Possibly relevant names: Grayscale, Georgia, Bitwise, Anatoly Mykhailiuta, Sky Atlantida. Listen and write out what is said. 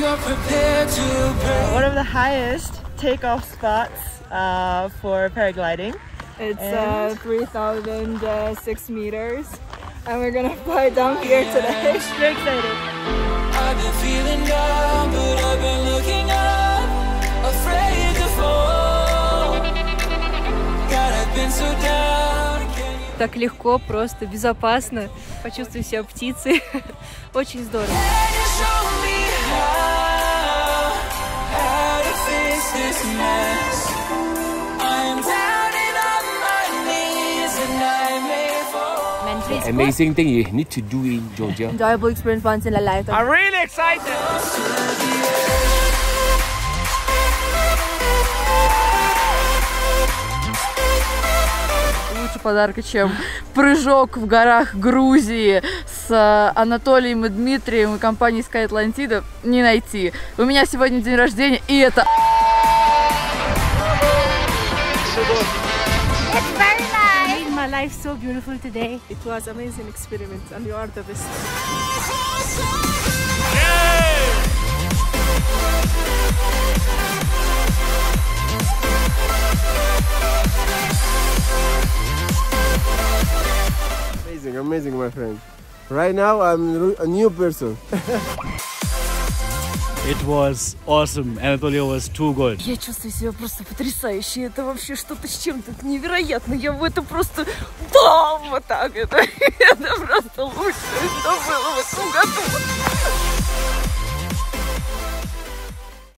One of the highest takeoff spots for paragliding. It's 3,006 meters, and we're gonna fly down here today. It's very exciting. I've been feeling down, but I've been looking up, afraid to fall. God, I've been so down. Так легко, просто безопасно. Почувствую себя птицей. Очень здорово. Amazing thing you need to do in Georgia. Enjoyable experience once in a lifetime. I'm really excited! Лучше подарка, чем прыжок в горах Грузии с Анатолием и Дмитрием и компанией Sky Atlantida не найти. У меня сегодня день рождения, и это... My life so beautiful today. It was amazing experiment, and you are the best. Yay! Amazing, amazing, my friend. Right now, I'm a new person. It was awesome. Anatoly was too good. Я чувствую себя просто потрясающе. Это вообще что-то с чем-то невероятно. Я в это просто... Бам! Вот так. Это просто лучшее, что было в этом году.